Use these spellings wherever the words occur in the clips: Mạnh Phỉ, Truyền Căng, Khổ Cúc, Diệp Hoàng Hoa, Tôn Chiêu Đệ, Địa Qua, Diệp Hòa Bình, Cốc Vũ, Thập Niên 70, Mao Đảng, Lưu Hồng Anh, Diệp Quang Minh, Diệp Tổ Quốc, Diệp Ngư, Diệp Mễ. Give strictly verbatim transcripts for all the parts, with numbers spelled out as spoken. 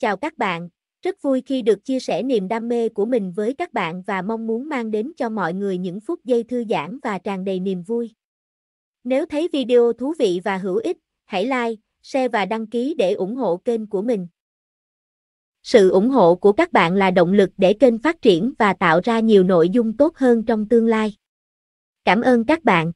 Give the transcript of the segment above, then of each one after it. Chào các bạn, rất vui khi được chia sẻ niềm đam mê của mình với các bạn và mong muốn mang đến cho mọi người những phút giây thư giãn và tràn đầy niềm vui. Nếu thấy video thú vị và hữu ích, hãy like, share và đăng ký để ủng hộ kênh của mình. Sự ủng hộ của các bạn là động lực để kênh phát triển và tạo ra nhiều nội dung tốt hơn trong tương lai. Cảm ơn các bạn.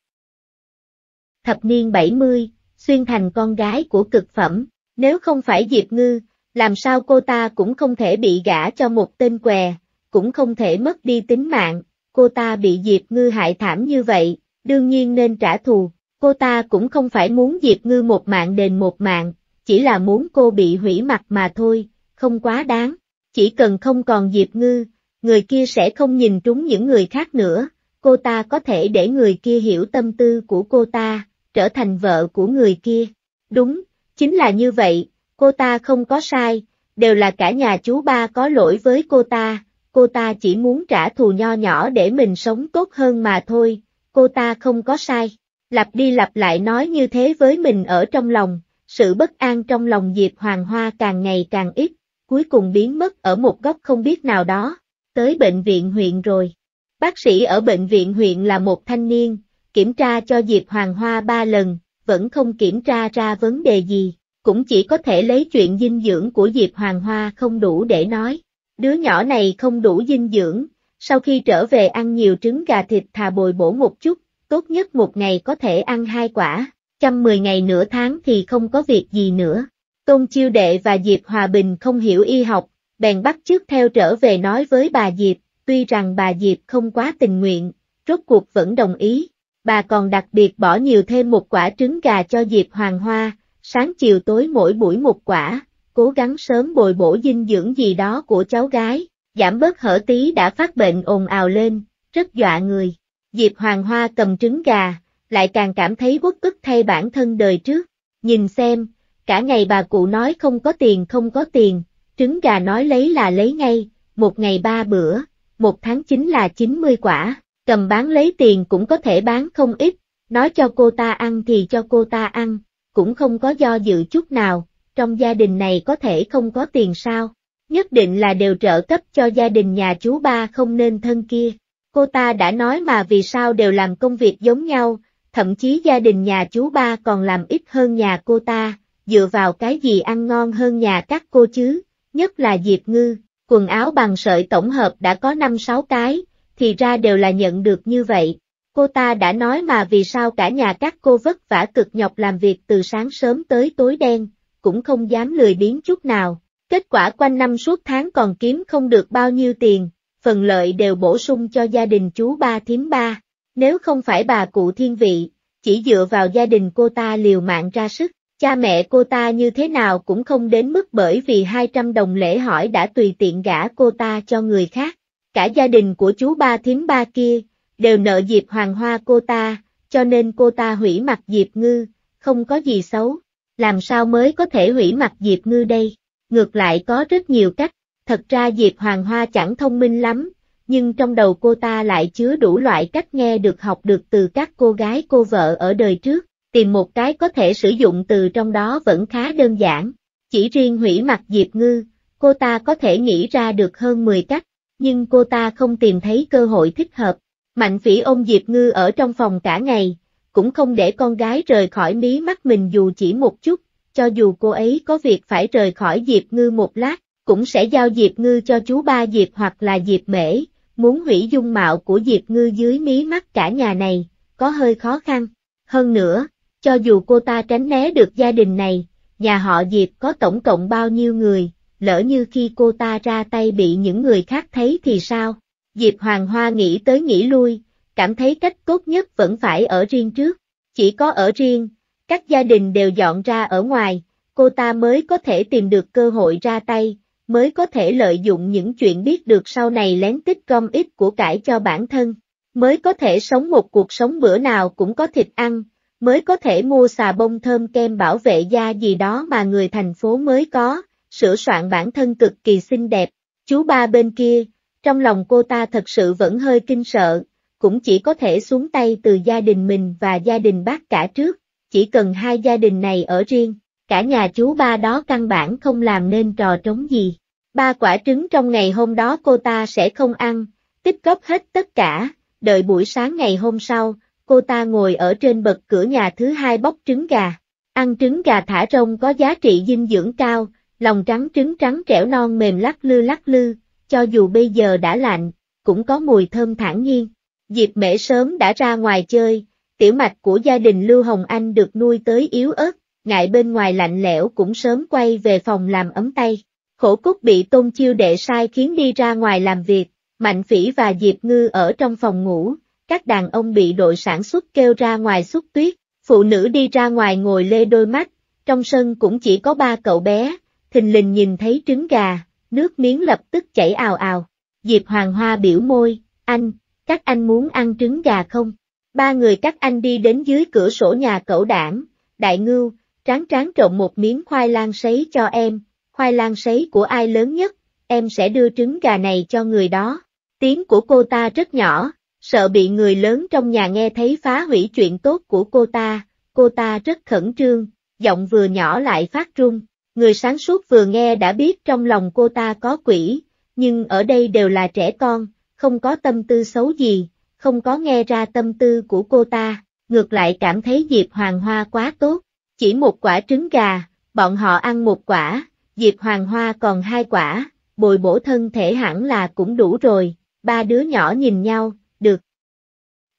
Thập niên bảy mươi, xuyên thành con gái của cực phẩm, nếu không phải Diệp Ngư, làm sao cô ta cũng không thể bị gả cho một tên què, cũng không thể mất đi tính mạng, cô ta bị Diệp Ngư hại thảm như vậy, đương nhiên nên trả thù, cô ta cũng không phải muốn Diệp Ngư một mạng đền một mạng, chỉ là muốn cô bị hủy mặt mà thôi, không quá đáng, chỉ cần không còn Diệp Ngư, người kia sẽ không nhìn trúng những người khác nữa, cô ta có thể để người kia hiểu tâm tư của cô ta, trở thành vợ của người kia, đúng, chính là như vậy. Cô ta không có sai, đều là cả nhà chú ba có lỗi với cô ta, cô ta chỉ muốn trả thù nho nhỏ để mình sống tốt hơn mà thôi, cô ta không có sai. Lặp đi lặp lại nói như thế với mình ở trong lòng, sự bất an trong lòng Diệp Hoàng Hoa càng ngày càng ít, cuối cùng biến mất ở một góc không biết nào đó, tới bệnh viện huyện rồi. Bác sĩ ở bệnh viện huyện là một thanh niên, kiểm tra cho Diệp Hoàng Hoa ba lần, vẫn không kiểm tra ra vấn đề gì. Cũng chỉ có thể lấy chuyện dinh dưỡng của Diệp Hoàng Hoa không đủ để nói. Đứa nhỏ này không đủ dinh dưỡng, sau khi trở về ăn nhiều trứng gà thịt thà bồi bổ một chút, tốt nhất một ngày có thể ăn hai quả, chăm mười ngày nửa tháng thì không có việc gì nữa. Tôn Chiêu Đệ và Diệp Hòa Bình không hiểu y học, bèn bắt chước theo trở về nói với bà Diệp, tuy rằng bà Diệp không quá tình nguyện, rốt cuộc vẫn đồng ý. Bà còn đặc biệt bỏ nhiều thêm một quả trứng gà cho Diệp Hoàng Hoa. Sáng chiều tối mỗi buổi một quả, cố gắng sớm bồi bổ dinh dưỡng gì đó của cháu gái, giảm bớt hở tí đã phát bệnh ồn ào lên, rất dọa người. Diệp Hoàng Hoa cầm trứng gà, lại càng cảm thấy uất ức thay bản thân đời trước. Nhìn xem, cả ngày bà cụ nói không có tiền không có tiền, trứng gà nói lấy là lấy ngay, một ngày ba bữa, một tháng chính là chín mươi quả, cầm bán lấy tiền cũng có thể bán không ít, nói cho cô ta ăn thì cho cô ta ăn. Cũng không có do dự chút nào, trong gia đình này có thể không có tiền sao, nhất định là đều trợ cấp cho gia đình nhà chú ba không nên thân kia. Cô ta đã nói mà vì sao đều làm công việc giống nhau, thậm chí gia đình nhà chú ba còn làm ít hơn nhà cô ta, dựa vào cái gì ăn ngon hơn nhà các cô chứ, nhất là Diệp Ngư, quần áo bằng sợi tổng hợp đã có năm sáu cái, thì ra đều là nhận được như vậy. Cô ta đã nói mà vì sao cả nhà các cô vất vả cực nhọc làm việc từ sáng sớm tới tối đen, cũng không dám lười biếng chút nào, kết quả quanh năm suốt tháng còn kiếm không được bao nhiêu tiền, phần lợi đều bổ sung cho gia đình chú ba thím ba, nếu không phải bà cụ thiên vị, chỉ dựa vào gia đình cô ta liều mạng ra sức, cha mẹ cô ta như thế nào cũng không đến mức bởi vì hai trăm đồng lễ hỏi đã tùy tiện gả cô ta cho người khác, cả gia đình của chú ba thím ba kia. Đều nợ Diệp Hoàng Hoa cô ta, cho nên cô ta hủy mặt Diệp Ngư, không có gì xấu, làm sao mới có thể hủy mặt Diệp Ngư đây, ngược lại có rất nhiều cách, thật ra Diệp Hoàng Hoa chẳng thông minh lắm, nhưng trong đầu cô ta lại chứa đủ loại cách nghe được học được từ các cô gái cô vợ ở đời trước, tìm một cái có thể sử dụng từ trong đó vẫn khá đơn giản, chỉ riêng hủy mặt Diệp Ngư, cô ta có thể nghĩ ra được hơn mười cách, nhưng cô ta không tìm thấy cơ hội thích hợp. Mạnh Phỉ ôm Diệp Ngư ở trong phòng cả ngày, cũng không để con gái rời khỏi mí mắt mình dù chỉ một chút, cho dù cô ấy có việc phải rời khỏi Diệp Ngư một lát, cũng sẽ giao Diệp Ngư cho chú ba Diệp hoặc là Diệp Mễ, muốn hủy dung mạo của Diệp Ngư dưới mí mắt cả nhà này, có hơi khó khăn. Hơn nữa, cho dù cô ta tránh né được gia đình này, nhà họ Diệp có tổng cộng bao nhiêu người, lỡ như khi cô ta ra tay bị những người khác thấy thì sao? Diệp Hoàng Hoa nghĩ tới nghĩ lui, cảm thấy cách tốt nhất vẫn phải ở riêng trước, chỉ có ở riêng, các gia đình đều dọn ra ở ngoài, cô ta mới có thể tìm được cơ hội ra tay, mới có thể lợi dụng những chuyện biết được sau này lén tích gom ít của cải cho bản thân, mới có thể sống một cuộc sống bữa nào cũng có thịt ăn, mới có thể mua xà bông thơm kem bảo vệ da gì đó mà người thành phố mới có, sửa soạn bản thân cực kỳ xinh đẹp. Chú ba bên kia. Trong lòng cô ta thật sự vẫn hơi kinh sợ, cũng chỉ có thể xuống tay từ gia đình mình và gia đình bác cả trước, chỉ cần hai gia đình này ở riêng, cả nhà chú ba đó căn bản không làm nên trò trống gì. Ba quả trứng trong ngày hôm đó cô ta sẽ không ăn, tích góp hết tất cả, đợi buổi sáng ngày hôm sau, cô ta ngồi ở trên bậc cửa nhà thứ hai bóc trứng gà. Ăn trứng gà thả rông có giá trị dinh dưỡng cao, lòng trắng trứng trắng trẻo non mềm lắc lư lắc lư, cho dù bây giờ đã lạnh, cũng có mùi thơm thản nhiên. Diệp Mễ sớm đã ra ngoài chơi, tiểu mạch của gia đình Lưu Hồng Anh được nuôi tới yếu ớt, ngại bên ngoài lạnh lẽo cũng sớm quay về phòng làm ấm tay. Khổ Cúc bị Tôn Chiêu Đệ sai khiến đi ra ngoài làm việc, Mạnh Phỉ và Diệp Ngư ở trong phòng ngủ, các đàn ông bị đội sản xuất kêu ra ngoài xúc tuyết, phụ nữ đi ra ngoài ngồi lê đôi mắt, trong sân cũng chỉ có ba cậu bé, thình lình nhìn thấy trứng gà, nước miếng lập tức chảy ào ào. Diệp Hoàng Hoa biểu môi, anh, các anh muốn ăn trứng gà không? Ba người các anh đi đến dưới cửa sổ nhà cậu Đảng, Đại Ngưu, Tráng Tráng trộn một miếng khoai lang sấy cho em, khoai lang sấy của ai lớn nhất, em sẽ đưa trứng gà này cho người đó. Tiếng của cô ta rất nhỏ, sợ bị người lớn trong nhà nghe thấy phá hủy chuyện tốt của cô ta, cô ta rất khẩn trương, giọng vừa nhỏ lại phát run. Người sáng suốt vừa nghe đã biết trong lòng cô ta có quỷ, nhưng ở đây đều là trẻ con, không có tâm tư xấu gì, không có nghe ra tâm tư của cô ta, ngược lại cảm thấy Diệp Hoàng Hoa quá tốt. Chỉ một quả trứng gà, bọn họ ăn một quả, Diệp Hoàng Hoa còn hai quả, bồi bổ thân thể hẳn là cũng đủ rồi. Ba đứa nhỏ nhìn nhau, được.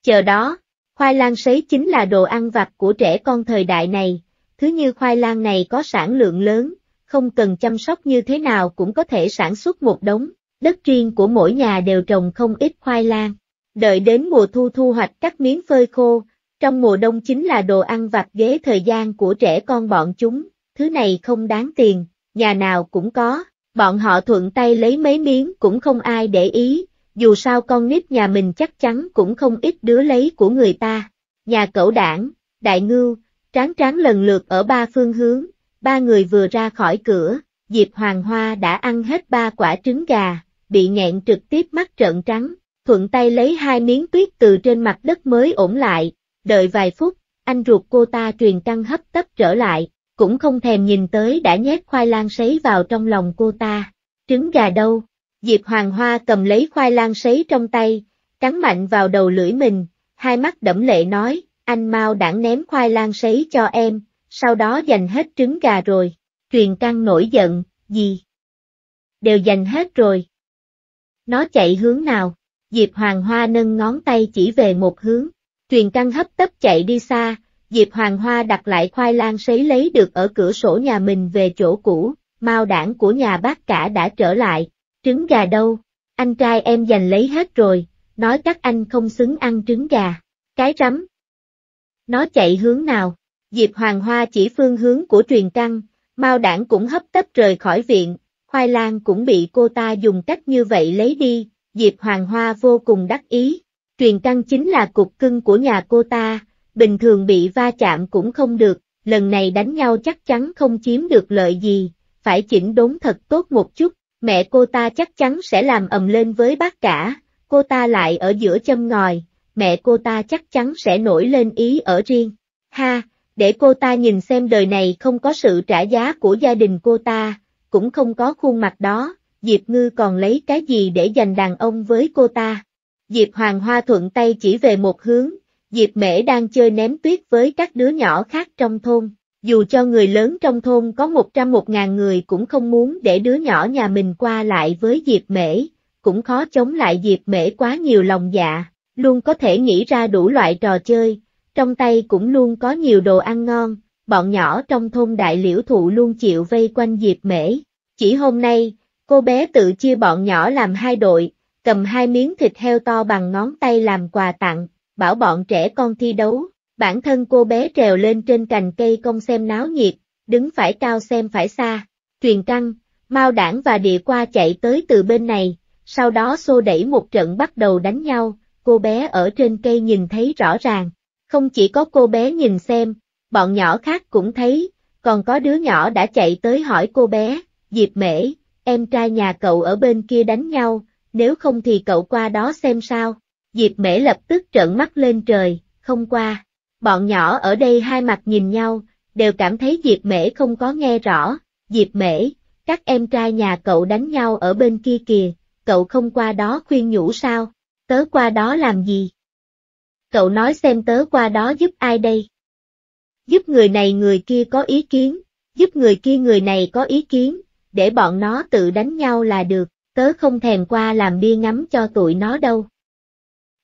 Chờ đó, khoai lang sấy chính là đồ ăn vặt của trẻ con thời đại này, thứ như khoai lang này có sản lượng lớn, không cần chăm sóc như thế nào cũng có thể sản xuất một đống, đất riêng của mỗi nhà đều trồng không ít khoai lang. Đợi đến mùa thu thu hoạch cắt miếng phơi khô, trong mùa đông chính là đồ ăn vặt ghế thời gian của trẻ con bọn chúng, thứ này không đáng tiền, nhà nào cũng có, bọn họ thuận tay lấy mấy miếng cũng không ai để ý, dù sao con nít nhà mình chắc chắn cũng không ít đứa lấy của người ta. Nhà cậu Đảng, Đại Ngưu, Tráng Tráng lần lượt ở ba phương hướng, ba người vừa ra khỏi cửa, Diệp Hoàng Hoa đã ăn hết ba quả trứng gà, bị nghẹn trực tiếp mắt trợn trắng, thuận tay lấy hai miếng tuyết từ trên mặt đất mới ổn lại, đợi vài phút, anh ruột cô ta Truyền Căng hấp tấp trở lại, cũng không thèm nhìn tới đã nhét khoai lang sấy vào trong lòng cô ta. Trứng gà đâu? Diệp Hoàng Hoa cầm lấy khoai lang sấy trong tay, cắn mạnh vào đầu lưỡi mình, hai mắt đẫm lệ nói, anh Mao Đảng ném khoai lang sấy cho em, sau đó giành hết trứng gà rồi. Truyền Căng nổi giận, gì? Đều giành hết rồi. Nó chạy hướng nào? Diệp Hoàng Hoa nâng ngón tay chỉ về một hướng. Truyền Căng hấp tấp chạy đi xa, Diệp Hoàng Hoa đặt lại khoai lang sấy lấy được ở cửa sổ nhà mình về chỗ cũ, Mao Đảng của nhà bác cả đã trở lại. Trứng gà đâu? Anh trai em giành lấy hết rồi, nói các anh không xứng ăn trứng gà. Cái rắm! Nó chạy hướng nào? Diệp Hoàng Hoa chỉ phương hướng của Truyền Căng, Mao Đảng cũng hấp tấp rời khỏi viện, khoai lang cũng bị cô ta dùng cách như vậy lấy đi, Diệp Hoàng Hoa vô cùng đắc ý. Truyền Căng chính là cục cưng của nhà cô ta, bình thường bị va chạm cũng không được, lần này đánh nhau chắc chắn không chiếm được lợi gì, phải chỉnh đốn thật tốt một chút, mẹ cô ta chắc chắn sẽ làm ầm lên với bác cả, cô ta lại ở giữa châm ngòi, mẹ cô ta chắc chắn sẽ nổi lên ý ở riêng. Ha, để cô ta nhìn xem đời này không có sự trả giá của gia đình cô ta, cũng không có khuôn mặt đó, Diệp Ngư còn lấy cái gì để giành đàn ông với cô ta. Diệp Hoàng Hoa thuận tay chỉ về một hướng, Diệp Mễ đang chơi ném tuyết với các đứa nhỏ khác trong thôn, dù cho người lớn trong thôn có một trăm một ngàn người cũng không muốn để đứa nhỏ nhà mình qua lại với Diệp Mễ, cũng khó chống lại Diệp Mễ quá nhiều lòng dạ, luôn có thể nghĩ ra đủ loại trò chơi, trong tay cũng luôn có nhiều đồ ăn ngon, bọn nhỏ trong thôn Đại Liễu Thụ luôn chịu vây quanh Diệp Mễ, chỉ hôm nay, cô bé tự chia bọn nhỏ làm hai đội, cầm hai miếng thịt heo to bằng ngón tay làm quà tặng, bảo bọn trẻ con thi đấu, bản thân cô bé trèo lên trên cành cây công xem náo nhiệt, đứng phải cao xem phải xa. Truyền Căng, Mao Đảng và Địa Qua chạy tới từ bên này, sau đó xô đẩy một trận bắt đầu đánh nhau, cô bé ở trên cây nhìn thấy rõ ràng, không chỉ có cô bé nhìn xem, bọn nhỏ khác cũng thấy, còn có đứa nhỏ đã chạy tới hỏi cô bé, Diệp Mễ, em trai nhà cậu ở bên kia đánh nhau, nếu không thì cậu qua đó xem sao. Diệp Mễ lập tức trợn mắt lên trời, không qua. Bọn nhỏ ở đây hai mặt nhìn nhau, đều cảm thấy Diệp Mễ không có nghe rõ. Diệp Mễ, các em trai nhà cậu đánh nhau ở bên kia kìa, cậu không qua đó khuyên nhủ sao? Tớ qua đó làm gì? Cậu nói xem tớ qua đó giúp ai đây? Giúp người này người kia có ý kiến, giúp người kia người này có ý kiến, để bọn nó tự đánh nhau là được, tớ không thèm qua làm bia ngắm cho tụi nó đâu.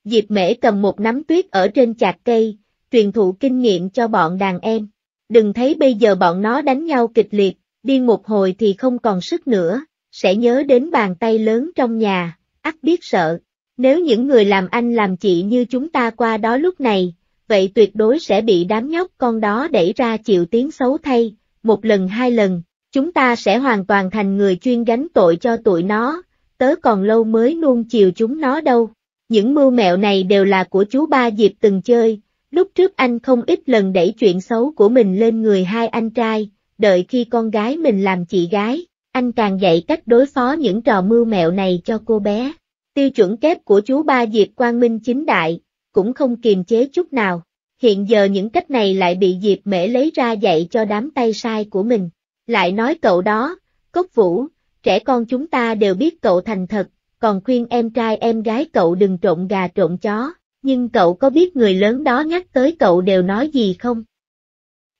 Diệp Mễ cầm một nắm tuyết ở trên chạc cây, truyền thụ kinh nghiệm cho bọn đàn em. Đừng thấy bây giờ bọn nó đánh nhau kịch liệt, điên một hồi thì không còn sức nữa, sẽ nhớ đến bàn tay lớn trong nhà, ắt biết sợ. Nếu những người làm anh làm chị như chúng ta qua đó lúc này, vậy tuyệt đối sẽ bị đám nhóc con đó đẩy ra chịu tiếng xấu thay, một lần hai lần, chúng ta sẽ hoàn toàn thành người chuyên gánh tội cho tụi nó, tớ còn lâu mới nuông chiều chúng nó đâu. Những mưu mẹo này đều là của chú ba Diệp từng chơi, lúc trước anh không ít lần đẩy chuyện xấu của mình lên người hai anh trai, đợi khi con gái mình làm chị gái, anh càng dạy cách đối phó những trò mưu mẹo này cho cô bé. Tiêu chuẩn kép của chú ba Diệp Quang Minh chính đại, cũng không kiềm chế chút nào, hiện giờ những cách này lại bị Diệp Mễ lấy ra dạy cho đám tay sai của mình. Lại nói cậu đó, Cốc Vũ, trẻ con chúng ta đều biết cậu thành thật, còn khuyên em trai em gái cậu đừng trộn gà trộn chó, nhưng cậu có biết người lớn đó nhắc tới cậu đều nói gì không?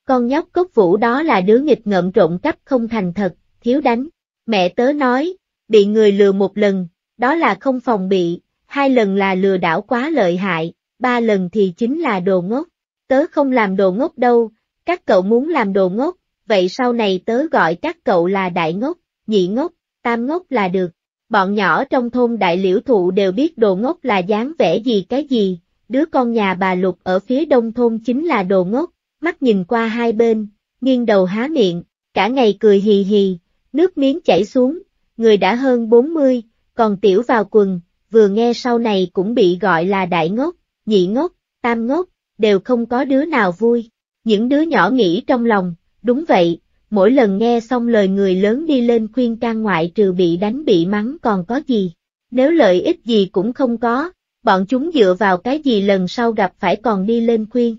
Con nhóc Cốc Vũ đó là đứa nghịch ngợm, trộn cắp, không thành thật, thiếu đánh. Mẹ tớ nói, bị người lừa một lần, đó là không phòng bị, hai lần là lừa đảo quá lợi hại, ba lần thì chính là đồ ngốc. Tớ không làm đồ ngốc đâu, các cậu muốn làm đồ ngốc, vậy sau này tớ gọi các cậu là đại ngốc, nhị ngốc, tam ngốc là được. Bọn nhỏ trong thôn Đại Liễu Thụ đều biết đồ ngốc là dáng vẻ gì cái gì, đứa con nhà bà Lục ở phía đông thôn chính là đồ ngốc, mắt nhìn qua hai bên, nghiêng đầu há miệng, cả ngày cười hì hì, nước miếng chảy xuống, người đã hơn bốn mươi, còn tiểu vào quần, vừa nghe sau này cũng bị gọi là đại ngốc, nhị ngốc, tam ngốc, đều không có đứa nào vui. Những đứa nhỏ nghĩ trong lòng, đúng vậy, mỗi lần nghe xong lời người lớn đi lên khuyên can ngoại trừ bị đánh bị mắng còn có gì, nếu lợi ích gì cũng không có, bọn chúng dựa vào cái gì lần sau gặp phải còn đi lên khuyên?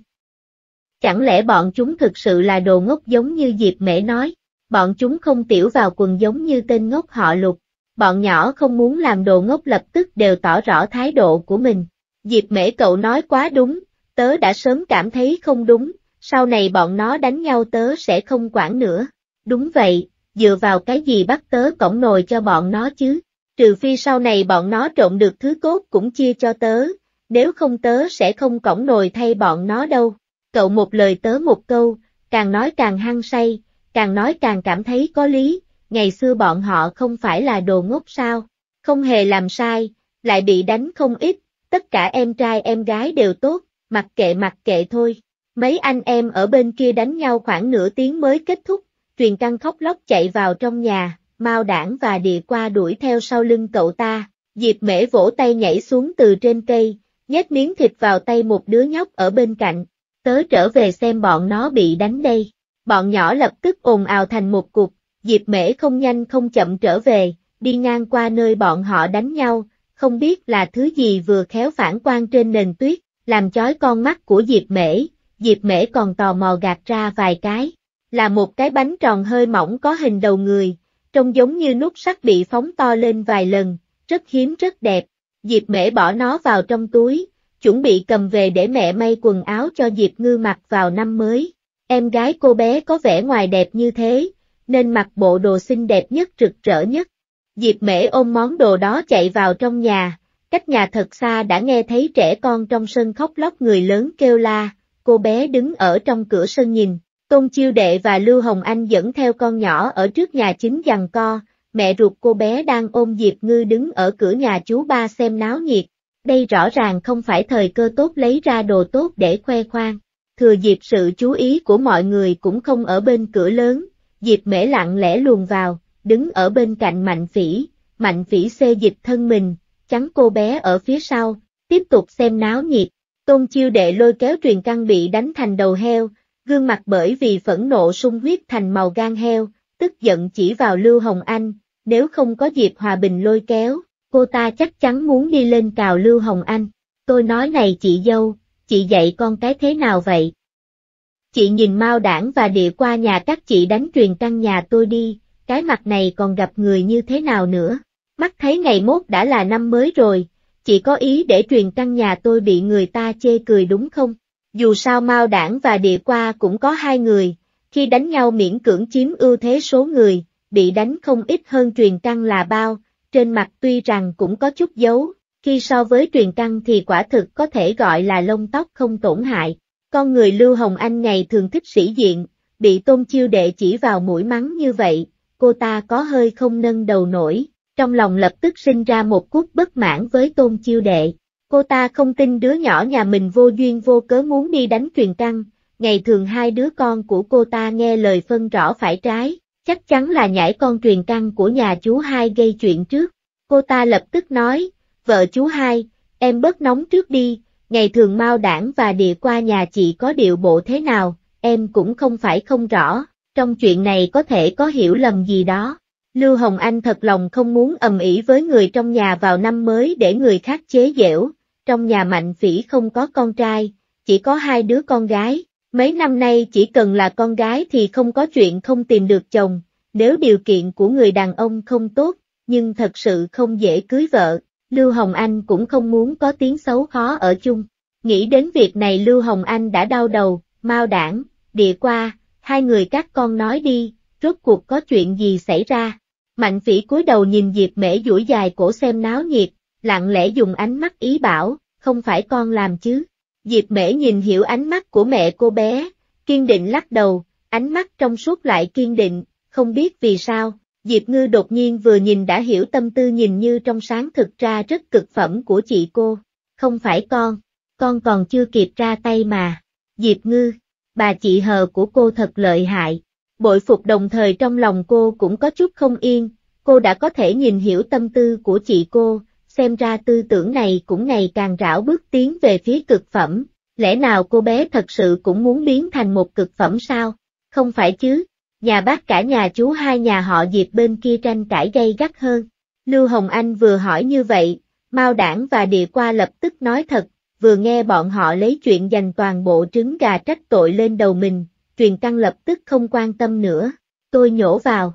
Chẳng lẽ bọn chúng thực sự là đồ ngốc giống như Diệp Mễ nói, bọn chúng không tiểu vào quần giống như tên ngốc họ Lục. Bọn nhỏ không muốn làm đồ ngốc lập tức đều tỏ rõ thái độ của mình. Diệp Mễ cậu nói quá đúng, tớ đã sớm cảm thấy không đúng, sau này bọn nó đánh nhau tớ sẽ không quản nữa. Đúng vậy, dựa vào cái gì bắt tớ cõng nồi cho bọn nó chứ, trừ phi sau này bọn nó trộn được thứ cốt cũng chia cho tớ, nếu không tớ sẽ không cõng nồi thay bọn nó đâu. Cậu một lời tớ một câu, càng nói càng hăng say, càng nói càng cảm thấy có lý. Ngày xưa bọn họ không phải là đồ ngốc sao, không hề làm sai, lại bị đánh không ít, tất cả em trai em gái đều tốt, mặc kệ mặc kệ thôi. Mấy anh em ở bên kia đánh nhau khoảng nửa tiếng mới kết thúc, Truyền Căng khóc lóc chạy vào trong nhà, Mao Đảng và Địa Qua đuổi theo sau lưng cậu ta. Diệp Mễ vỗ tay nhảy xuống từ trên cây, nhét miếng thịt vào tay một đứa nhóc ở bên cạnh, tớ trở về xem bọn nó bị đánh đây. Bọn nhỏ lập tức ồn ào thành một cục. Diệp Mễ không nhanh không chậm trở về, đi ngang qua nơi bọn họ đánh nhau, không biết là thứ gì vừa khéo phản quang trên nền tuyết, làm chói con mắt của Diệp Mễ. Diệp Mễ còn tò mò gạt ra vài cái, là một cái bánh tròn hơi mỏng có hình đầu người, trông giống như nút sắt bị phóng to lên vài lần, rất hiếm rất đẹp. Diệp Mễ bỏ nó vào trong túi, chuẩn bị cầm về để mẹ may quần áo cho Diệp Ngư mặc vào năm mới. Em gái cô bé có vẻ ngoài đẹp như thế, nên mặc bộ đồ xinh đẹp nhất rực rỡ nhất. Diệp Mễ ôm món đồ đó chạy vào trong nhà, cách nhà thật xa đã nghe thấy trẻ con trong sân khóc lóc người lớn kêu la, cô bé đứng ở trong cửa sân nhìn, Tôn Chiêu Đệ và Lưu Hồng Anh dẫn theo con nhỏ ở trước nhà chính giằng co, mẹ ruột cô bé đang ôm Diệp Ngư đứng ở cửa nhà chú ba xem náo nhiệt, đây rõ ràng không phải thời cơ tốt lấy ra đồ tốt để khoe khoang, thừa dịp sự chú ý của mọi người cũng không ở bên cửa lớn. Diệp Mễ lặng lẽ luồn vào, đứng ở bên cạnh Mạnh Phỉ, Mạnh Phỉ xê dịch thân mình, chắn cô bé ở phía sau, tiếp tục xem náo nhiệt. Tôn Chiêu Đệ lôi kéo Truyền Căng bị đánh thành đầu heo, gương mặt bởi vì phẫn nộ sung huyết thành màu gan heo, tức giận chỉ vào Lưu Hồng Anh, nếu không có Diệp Hòa Bình lôi kéo, cô ta chắc chắn muốn đi lên cào Lưu Hồng Anh. Tôi nói này chị dâu, chị dạy con cái thế nào vậy? Chị nhìn Mao Đảng và Địa Qua nhà các chị đánh Truyền Căng nhà tôi đi, cái mặt này còn gặp người như thế nào nữa. Mắt thấy ngày mốt đã là năm mới rồi, chị có ý để Truyền Căng nhà tôi bị người ta chê cười đúng không? Dù sao Mao Đảng và Địa Qua cũng có hai người, khi đánh nhau miễn cưỡng chiếm ưu thế số người, bị đánh không ít hơn Truyền Căng là bao, trên mặt tuy rằng cũng có chút dấu, khi so với Truyền Căng thì quả thực có thể gọi là lông tóc không tổn hại. Con người Lưu Hồng Anh này thường thích sĩ diện, bị Tôn Chiêu Đệ chỉ vào mũi mắng như vậy, cô ta có hơi không nâng đầu nổi, trong lòng lập tức sinh ra một chút bất mãn với Tôn Chiêu Đệ. Cô ta không tin đứa nhỏ nhà mình vô duyên vô cớ muốn đi đánh Truyền Căng, ngày thường hai đứa con của cô ta nghe lời phân rõ phải trái, chắc chắn là nhãi con Truyền Căng của nhà chú hai gây chuyện trước. Cô ta lập tức nói, vợ chú hai, em bớt nóng trước đi, ngày thường Mao Đảng và Địa Qua nhà chị có điệu bộ thế nào, em cũng không phải không rõ, trong chuyện này có thể có hiểu lầm gì đó. Lưu Hồng Anh thật lòng không muốn ầm ĩ với người trong nhà vào năm mới để người khác chế giễu. Trong nhà Mạnh Phỉ không có con trai, chỉ có hai đứa con gái, mấy năm nay chỉ cần là con gái thì không có chuyện không tìm được chồng, nếu điều kiện của người đàn ông không tốt, nhưng thật sự không dễ cưới vợ, Lưu Hồng Anh cũng không muốn có tiếng xấu khó ở chung. Nghĩ đến việc này Lưu Hồng Anh đã đau đầu. Mao Đảng, Địa Qua, hai người các con nói đi, rốt cuộc có chuyện gì xảy ra? Mạnh Phỉ cúi đầu nhìn Diệp Mễ duỗi dài cổ xem náo nhiệt, lặng lẽ dùng ánh mắt ý bảo, không phải con làm chứ. Diệp Mễ nhìn hiểu ánh mắt của mẹ cô bé, kiên định lắc đầu, ánh mắt trong suốt lại kiên định, không biết vì sao, Diệp Ngư đột nhiên vừa nhìn đã hiểu tâm tư nhìn như trong sáng thực ra rất cực phẩm của chị cô. Không phải con, con còn chưa kịp ra tay mà. Diệp Ngư, bà chị hờ của cô thật lợi hại. Bội phục đồng thời trong lòng cô cũng có chút không yên, cô đã có thể nhìn hiểu tâm tư của chị cô, xem ra tư tưởng này cũng ngày càng rảo bước tiến về phía cực phẩm, lẽ nào cô bé thật sự cũng muốn biến thành một cực phẩm sao? Không phải chứ, nhà bác cả nhà chú hai nhà họ Diệp bên kia tranh cãi gay gắt hơn. Lưu Hồng Anh vừa hỏi như vậy, Mao Đảng và Địa Qua lập tức nói thật, vừa nghe bọn họ lấy chuyện dành toàn bộ trứng gà trách tội lên đầu mình. Truyền Căng lập tức không quan tâm nữa, tôi nhổ vào.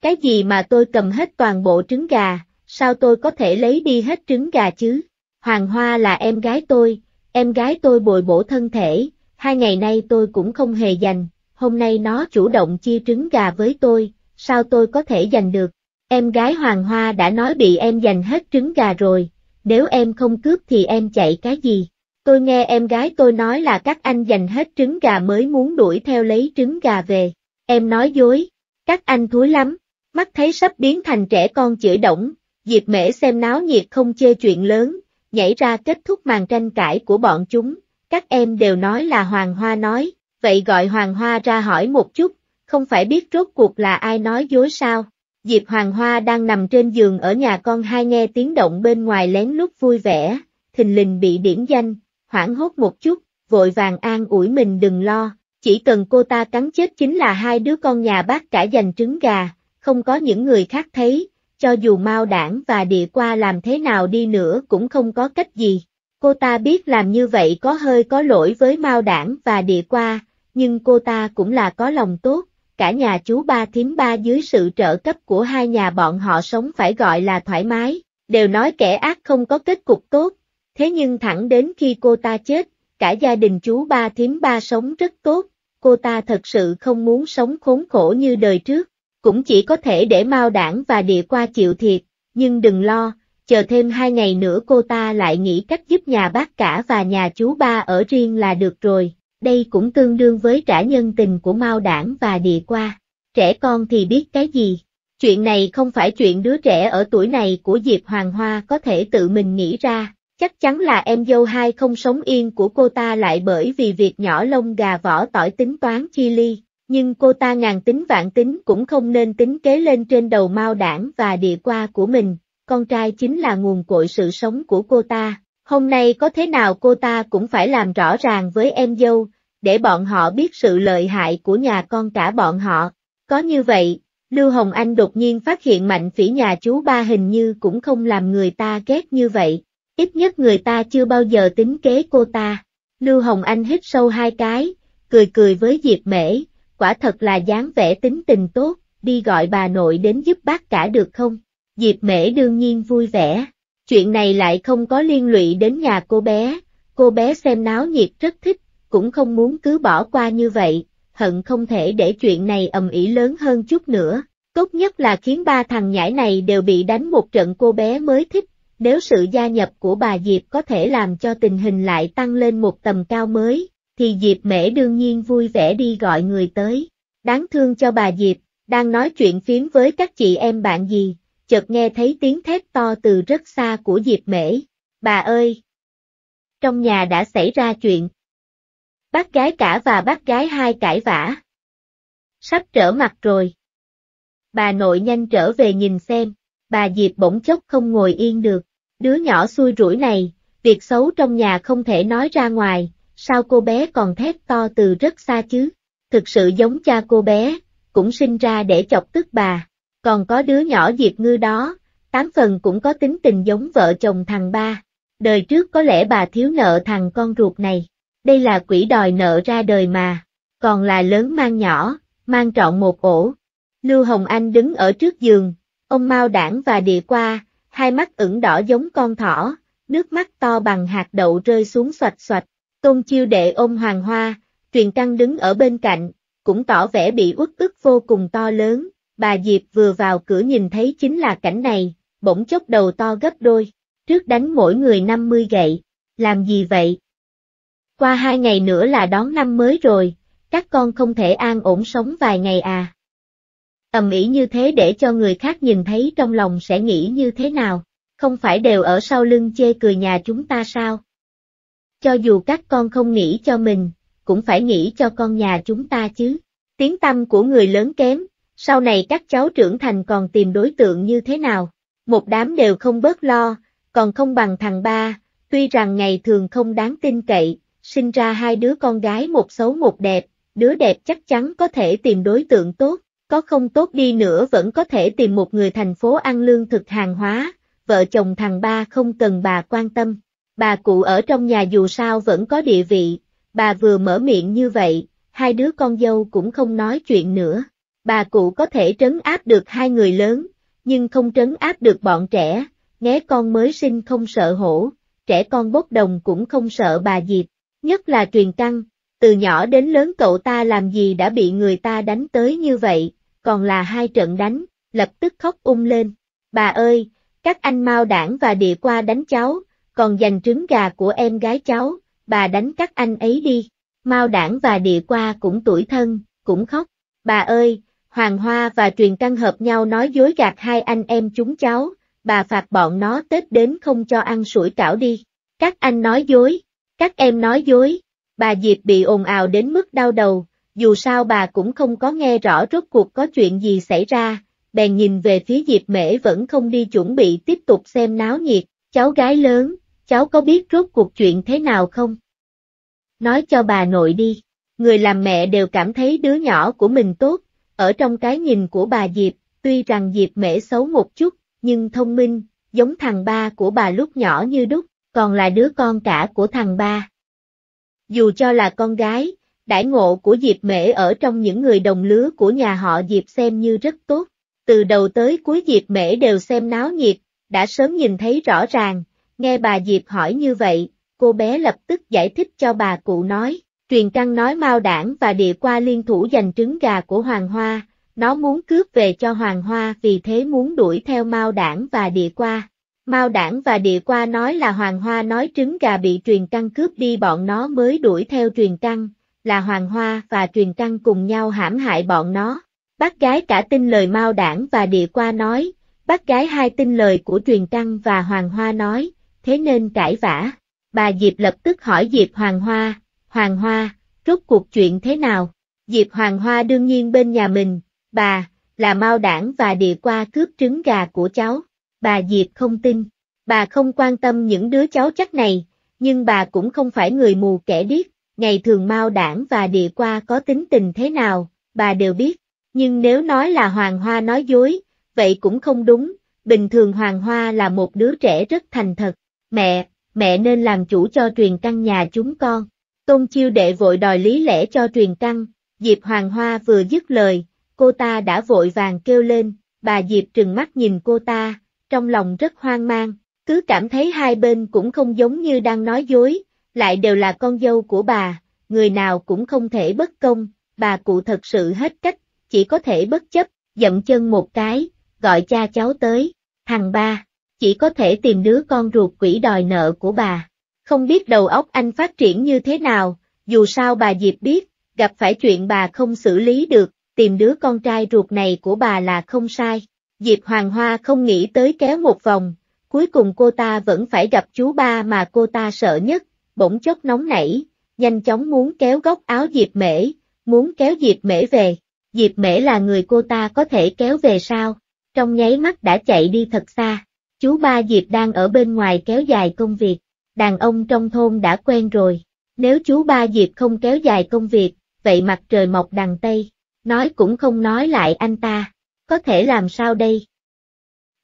Cái gì mà tôi cầm hết toàn bộ trứng gà, sao tôi có thể lấy đi hết trứng gà chứ? Hoàng Hoa là em gái tôi, em gái tôi bồi bổ thân thể, hai ngày nay tôi cũng không hề dành, hôm nay nó chủ động chia trứng gà với tôi, sao tôi có thể dành được? Em gái Hoàng Hoa đã nói bị em dành hết trứng gà rồi, nếu em không cướp thì em chạy cái gì? Tôi nghe em gái tôi nói là các anh giành hết trứng gà mới muốn đuổi theo lấy trứng gà về. Em nói dối, các anh thúi lắm. Mắt thấy sắp biến thành trẻ con chửi đổng, Diệp Mễ xem náo nhiệt không chê chuyện lớn, nhảy ra kết thúc màn tranh cãi của bọn chúng. Các em đều nói là Hoàng Hoa nói, vậy gọi Hoàng Hoa ra hỏi một chút, không phải biết rốt cuộc là ai nói dối sao. Diệp Hoàng Hoa đang nằm trên giường ở nhà con hai nghe tiếng động bên ngoài lén lút vui vẻ, thình lình bị điểm danh. Hoảng hốt một chút, vội vàng an ủi mình đừng lo, chỉ cần cô ta cắn chết chính là hai đứa con nhà bác cả giành trứng gà, không có những người khác thấy, cho dù Mao Đảng và Địa Qua làm thế nào đi nữa cũng không có cách gì. Cô ta biết làm như vậy có hơi có lỗi với Mao Đảng và Địa Qua, nhưng cô ta cũng là có lòng tốt, cả nhà chú ba thím ba dưới sự trợ cấp của hai nhà bọn họ sống phải gọi là thoải mái, đều nói kẻ ác không có kết cục tốt. Thế nhưng thẳng đến khi cô ta chết, cả gia đình chú ba thím ba sống rất tốt, cô ta thật sự không muốn sống khốn khổ như đời trước, cũng chỉ có thể để Mao Đảng và Địa Qua chịu thiệt, nhưng đừng lo, chờ thêm hai ngày nữa cô ta lại nghĩ cách giúp nhà bác cả và nhà chú ba ở riêng là được rồi, đây cũng tương đương với trả nhân tình của Mao Đảng và Địa Qua, trẻ con thì biết cái gì. Chuyện này không phải chuyện đứa trẻ ở tuổi này của Diệp Hoàng Hoa có thể tự mình nghĩ ra. Chắc chắn là em dâu hai không sống yên của cô ta lại bởi vì việc nhỏ lông gà vỏ tỏi tính toán chi ly, nhưng cô ta ngàn tính vạn tính cũng không nên tính kế lên trên đầu Mao Đảng và Địa Qua của mình, con trai chính là nguồn cội sự sống của cô ta, hôm nay có thế nào cô ta cũng phải làm rõ ràng với em dâu, để bọn họ biết sự lợi hại của nhà con cả bọn họ. Có như vậy, Lưu Hồng Anh đột nhiên phát hiện Mạnh Phỉ nhà chú ba hình như cũng không làm người ta ghét như vậy. Ít nhất người ta chưa bao giờ tính kế cô ta. Lưu Hồng Anh hít sâu hai cái, cười cười với Diệp Mễ, quả thật là dáng vẻ tính tình tốt, đi gọi bà nội đến giúp bác cả được không? Diệp Mễ đương nhiên vui vẻ, chuyện này lại không có liên lụy đến nhà cô bé, cô bé xem náo nhiệt rất thích, cũng không muốn cứ bỏ qua như vậy, hận không thể để chuyện này ầm ĩ lớn hơn chút nữa, tốt nhất là khiến ba thằng nhãi này đều bị đánh một trận cô bé mới thích, nếu sự gia nhập của bà Diệp có thể làm cho tình hình lại tăng lên một tầm cao mới, thì Diệp Mễ đương nhiên vui vẻ đi gọi người tới, đáng thương cho bà Diệp, đang nói chuyện phiếm với các chị em bạn gì, chợt nghe thấy tiếng thét to từ rất xa của Diệp Mễ, bà ơi! Trong nhà đã xảy ra chuyện. Bác gái cả và bác gái hai cãi vã. Sắp trở mặt rồi. Bà nội nhanh trở về nhìn xem, bà Diệp bỗng chốc không ngồi yên được, đứa nhỏ xui rủi này, việc xấu trong nhà không thể nói ra ngoài, sao cô bé còn thét to từ rất xa chứ, thực sự giống cha cô bé, cũng sinh ra để chọc tức bà, còn có đứa nhỏ Diệp Ngư đó, tám phần cũng có tính tình giống vợ chồng thằng ba, đời trước có lẽ bà thiếu nợ thằng con ruột này. Đây là quỷ đòi nợ ra đời mà, còn là lớn mang nhỏ, mang trọn một ổ. Lưu Hồng Anh đứng ở trước giường, ông Mao Đảng và Địa Qua, hai mắt ửng đỏ giống con thỏ, nước mắt to bằng hạt đậu rơi xuống xoạch xoạch. Tôn Chiêu Đệ ôm Hoàng Hoa, Truyền Căng đứng ở bên cạnh, cũng tỏ vẻ bị uất ức vô cùng to lớn. Bà Diệp vừa vào cửa nhìn thấy chính là cảnh này, bỗng chốc đầu to gấp đôi, trước đánh mỗi người năm mươi gậy, làm gì vậy? Qua hai ngày nữa là đón năm mới rồi, các con không thể an ổn sống vài ngày à? Ầm ĩ như thế để cho người khác nhìn thấy trong lòng sẽ nghĩ như thế nào, không phải đều ở sau lưng chê cười nhà chúng ta sao? Cho dù các con không nghĩ cho mình, cũng phải nghĩ cho con nhà chúng ta chứ, tiếng tăm của người lớn kém, sau này các cháu trưởng thành còn tìm đối tượng như thế nào, một đám đều không bớt lo, còn không bằng thằng ba, tuy rằng ngày thường không đáng tin cậy. Sinh ra hai đứa con gái một xấu một đẹp, đứa đẹp chắc chắn có thể tìm đối tượng tốt, có không tốt đi nữa vẫn có thể tìm một người thành phố ăn lương thực hàng hóa, vợ chồng thằng ba không cần bà quan tâm. Bà cụ ở trong nhà dù sao vẫn có địa vị, bà vừa mở miệng như vậy, hai đứa con dâu cũng không nói chuyện nữa. Bà cụ có thể trấn áp được hai người lớn, nhưng không trấn áp được bọn trẻ, nghe con mới sinh không sợ hổ, trẻ con bốc đồng cũng không sợ bà Diệp. Nhất là Truyền Căng, từ nhỏ đến lớn cậu ta làm gì đã bị người ta đánh tới như vậy, còn là hai trận đánh, lập tức khóc um lên. Bà ơi, các anh Mao Đảng và Địa Qua đánh cháu, còn giành trứng gà của em gái cháu, bà đánh các anh ấy đi. Mao Đảng và Địa Qua cũng tủi thân, cũng khóc. Bà ơi, Hoàng Hoa và Truyền Căng hợp nhau nói dối gạt hai anh em chúng cháu, bà phạt bọn nó Tết đến không cho ăn sủi cảo đi. Các anh nói dối. Các em nói dối, bà Diệp bị ồn ào đến mức đau đầu, dù sao bà cũng không có nghe rõ rốt cuộc có chuyện gì xảy ra, bèn nhìn về phía Diệp Mễ vẫn không đi chuẩn bị tiếp tục xem náo nhiệt, cháu gái lớn, cháu có biết rốt cuộc chuyện thế nào không? Nói cho bà nội đi, người làm mẹ đều cảm thấy đứa nhỏ của mình tốt, ở trong cái nhìn của bà Diệp, tuy rằng Diệp Mễ xấu một chút, nhưng thông minh, giống thằng ba của bà lúc nhỏ như đúc. Còn là đứa con cả của thằng ba. Dù cho là con gái, đãi ngộ của Diệp Mễ ở trong những người đồng lứa của nhà họ Diệp xem như rất tốt, từ đầu tới cuối Diệp Mễ đều xem náo nhiệt, đã sớm nhìn thấy rõ ràng, nghe bà Diệp hỏi như vậy, cô bé lập tức giải thích cho bà cụ nói, Truyền Căng nói Mao Đảng và Địa Qua liên thủ giành trứng gà của Hoàng Hoa, nó muốn cướp về cho Hoàng Hoa vì thế muốn đuổi theo Mao Đảng và Địa Qua. Mao Đảng và Địa Qua nói là Hoàng Hoa nói trứng gà bị Truyền Căng cướp đi bọn nó mới đuổi theo Truyền Căng, là Hoàng Hoa và Truyền Căng cùng nhau hãm hại bọn nó. Bác gái cả tin lời Mao Đảng và Địa Qua nói, bác gái hai tin lời của Truyền Căng và Hoàng Hoa nói, thế nên cãi vã. Bà Diệp lập tức hỏi Diệp Hoàng Hoa, Hoàng Hoa, rốt cuộc chuyện thế nào? Diệp Hoàng Hoa đương nhiên bên nhà mình, bà, là Mao Đảng và Địa Qua cướp trứng gà của cháu. Bà Diệp không tin, bà không quan tâm những đứa cháu chắc này, nhưng bà cũng không phải người mù kẻ điếc, ngày thường Mao Đảng và Địa Qua có tính tình thế nào, bà đều biết, nhưng nếu nói là Hoàng Hoa nói dối, vậy cũng không đúng, bình thường Hoàng Hoa là một đứa trẻ rất thành thật, mẹ, mẹ nên làm chủ cho Truyền Căng nhà chúng con, Tôn Chiêu Đệ vội đòi lý lẽ cho Truyền Căng. Diệp Hoàng Hoa vừa dứt lời, cô ta đã vội vàng kêu lên. Bà Diệp trừng mắt nhìn cô ta, trong lòng rất hoang mang, cứ cảm thấy hai bên cũng không giống như đang nói dối, lại đều là con dâu của bà, người nào cũng không thể bất công, bà cụ thật sự hết cách, chỉ có thể bất chấp, dậm chân một cái, gọi cha cháu tới, thằng ba, chỉ có thể tìm đứa con ruột quỷ đòi nợ của bà. Không biết đầu óc anh phát triển như thế nào, dù sao bà Diệp biết, gặp phải chuyện bà không xử lý được, tìm đứa con trai ruột này của bà là không sai. Diệp Hoàng Hoa không nghĩ tới kéo một vòng, cuối cùng cô ta vẫn phải gặp chú ba mà cô ta sợ nhất, bỗng chốc nóng nảy, nhanh chóng muốn kéo góc áo Diệp Mễ, muốn kéo Diệp Mễ về. Diệp Mễ là người cô ta có thể kéo về sao? Trong nháy mắt đã chạy đi thật xa. Chú ba Diệp đang ở bên ngoài kéo dài công việc, đàn ông trong thôn đã quen rồi, nếu chú ba Diệp không kéo dài công việc, vậy mặt trời mọc đằng tây. Nói cũng không nói lại anh ta, có thể làm sao đây?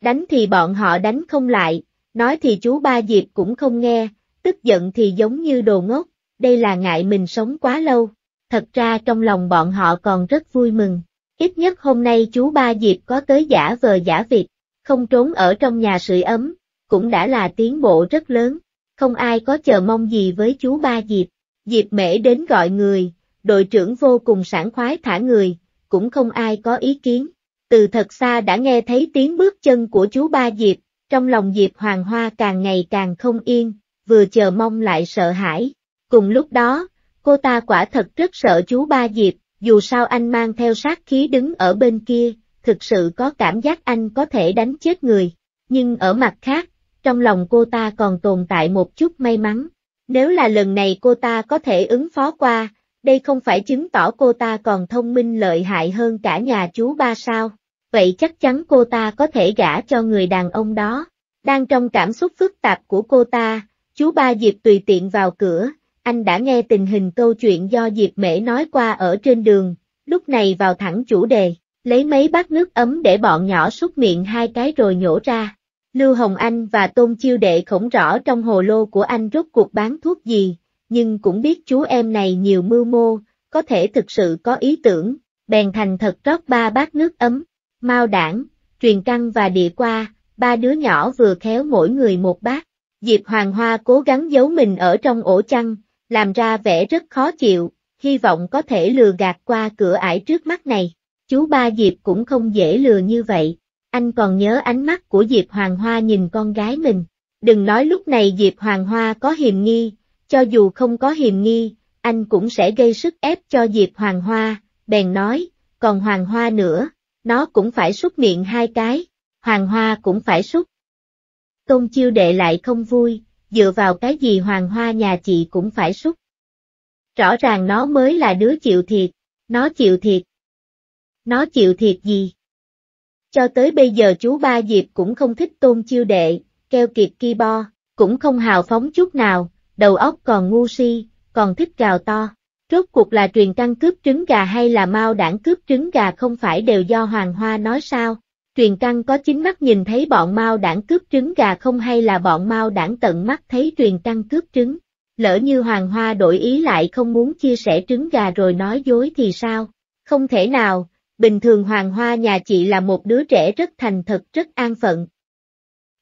Đánh thì bọn họ đánh không lại, nói thì chú ba Diệp cũng không nghe, tức giận thì giống như đồ ngốc, đây là ngại mình sống quá lâu. Thật ra trong lòng bọn họ còn rất vui mừng, ít nhất hôm nay chú ba Diệp có tới giả vờ giả vịt, không trốn ở trong nhà sưởi ấm, cũng đã là tiến bộ rất lớn, không ai có chờ mong gì với chú ba Diệp. Diệp Mễ đến gọi người. Đội trưởng vô cùng sảng khoái thả người, cũng không ai có ý kiến. Từ thật xa đã nghe thấy tiếng bước chân của chú ba Diệp, trong lòng Diệp Hoàng Hoa càng ngày càng không yên, vừa chờ mong lại sợ hãi. Cùng lúc đó, cô ta quả thật rất sợ chú ba Diệp, dù sao anh mang theo sát khí đứng ở bên kia, thực sự có cảm giác anh có thể đánh chết người. Nhưng ở mặt khác, trong lòng cô ta còn tồn tại một chút may mắn. Nếu là lần này cô ta có thể ứng phó qua, đây không phải chứng tỏ cô ta còn thông minh lợi hại hơn cả nhà chú ba sao? Vậy chắc chắn cô ta có thể gả cho người đàn ông đó. Đang trong cảm xúc phức tạp của cô ta, chú ba Diệp tùy tiện vào cửa, anh đã nghe tình hình câu chuyện do Diệp Mễ nói qua ở trên đường, lúc này vào thẳng chủ đề, lấy mấy bát nước ấm để bọn nhỏ súc miệng hai cái rồi nhổ ra. Lưu Hồng Anh và Tôn Chiêu Đệ không rõ trong hồ lô của anh rốt cuộc bán thuốc gì, nhưng cũng biết chú em này nhiều mưu mô, có thể thực sự có ý tưởng, bèn thành thật rót ba bát nước ấm. Mao Đảng, Truyền Căng và Địa Qua, ba đứa nhỏ vừa khéo mỗi người một bát. Diệp Hoàng Hoa cố gắng giấu mình ở trong ổ chăn, làm ra vẻ rất khó chịu, hy vọng có thể lừa gạt qua cửa ải trước mắt này. Chú ba Diệp cũng không dễ lừa như vậy, anh còn nhớ ánh mắt của Diệp Hoàng Hoa nhìn con gái mình. Đừng nói lúc này Diệp Hoàng Hoa có hiềm nghi, cho dù không có hiềm nghi, anh cũng sẽ gây sức ép cho Diệp Hoàng Hoa, bèn nói, còn Hoàng Hoa nữa, nó cũng phải súc miệng hai cái, Hoàng Hoa cũng phải súc. Tôn Chiêu Đệ lại không vui, dựa vào cái gì Hoàng Hoa nhà chị cũng phải súc? Rõ ràng nó mới là đứa chịu thiệt, nó chịu thiệt. Nó chịu thiệt gì? Cho tới bây giờ chú ba Diệp cũng không thích Tôn Chiêu Đệ, keo kiệt ki bo, cũng không hào phóng chút nào. Đầu óc còn ngu si, còn thích gào to. Rốt cuộc là Truyền Căng cướp trứng gà hay là Mao Đảng cướp trứng gà không phải đều do Hoàng Hoa nói sao? Truyền Căng có chính mắt nhìn thấy bọn Mao Đảng cướp trứng gà không hay là bọn Mao Đảng tận mắt thấy Truyền Căng cướp trứng? Lỡ như Hoàng Hoa đổi ý lại không muốn chia sẻ trứng gà rồi nói dối thì sao? Không thể nào, bình thường Hoàng Hoa nhà chị là một đứa trẻ rất thành thật rất an phận.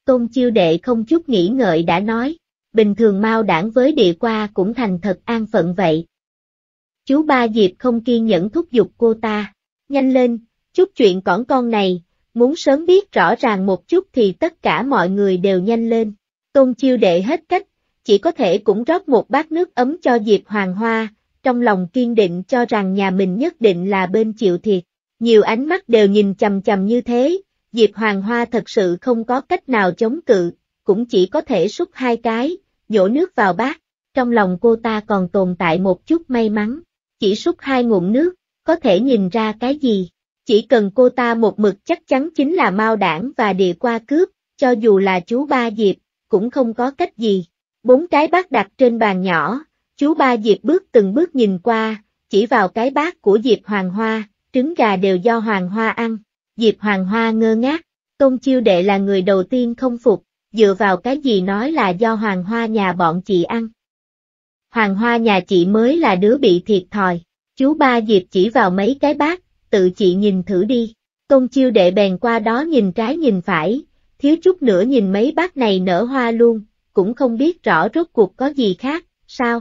Tôn Chiêu Đệ không chút nghĩ ngợi đã nói. Bình thường Mao Đảng với Địa Qua cũng thành thật an phận vậy. Chú ba Diệp không kiên nhẫn thúc giục cô ta. Nhanh lên, chút chuyện cỏn con này, muốn sớm biết rõ ràng một chút thì tất cả mọi người đều nhanh lên. Tôn Chiêu Đệ hết cách, chỉ có thể cũng rót một bát nước ấm cho Diệp Hoàng Hoa, trong lòng kiên định cho rằng nhà mình nhất định là bên chịu thiệt. Nhiều ánh mắt đều nhìn chằm chằm như thế, Diệp Hoàng Hoa thật sự không có cách nào chống cự, cũng chỉ có thể súc hai cái, nhổ nước vào bát. Trong lòng cô ta còn tồn tại một chút may mắn, chỉ súc hai ngụm nước, có thể nhìn ra cái gì, chỉ cần cô ta một mực chắc chắn chính là Mao Đảng và Địa Qua cướp, cho dù là chú ba Diệp, cũng không có cách gì. Bốn cái bát đặt trên bàn nhỏ, chú ba Diệp bước từng bước nhìn qua, chỉ vào cái bát của Diệp Hoàng Hoa, trứng gà đều do Hoàng Hoa ăn. Diệp Hoàng Hoa ngơ ngác, Tôn Chiêu Đệ là người đầu tiên không phục. Dựa vào cái gì nói là do Hoàng Hoa nhà bọn chị ăn? Hoàng Hoa nhà chị mới là đứa bị thiệt thòi. Chú ba Diệp chỉ vào mấy cái bát, tự chị nhìn thử đi. Tôn Chiêu Đệ bèn qua đó nhìn trái nhìn phải, thiếu chút nữa nhìn mấy bát này nở hoa luôn, cũng không biết rõ rốt cuộc có gì khác, sao?